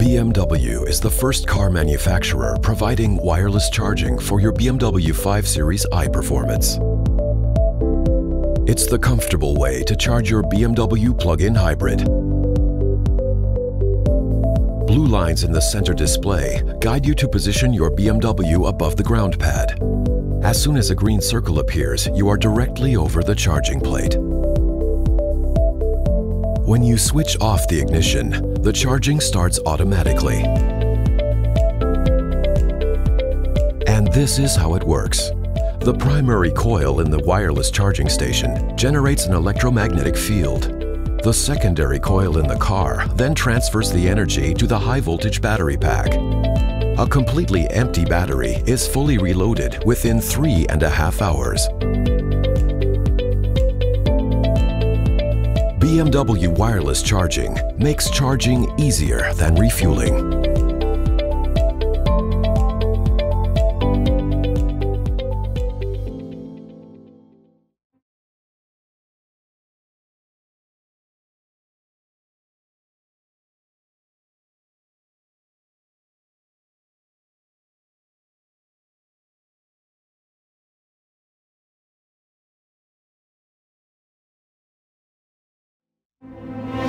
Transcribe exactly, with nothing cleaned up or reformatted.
B M W is the first car manufacturer providing wireless charging for your B M W five series iPerformance. It's the comfortable way to charge your B M W plug-in hybrid. Blue lines in the center display guide you to position your B M W above the ground pad. As soon as a green circle appears, you are directly over the charging plate. When you switch off the ignition, the charging starts automatically. And this is how it works. The primary coil in the wireless charging station generates an electromagnetic field. The secondary coil in the car then transfers the energy to the high-voltage battery pack. A completely empty battery is fully reloaded within three and a half hours. B M W Wireless Charging makes charging easier than refueling. You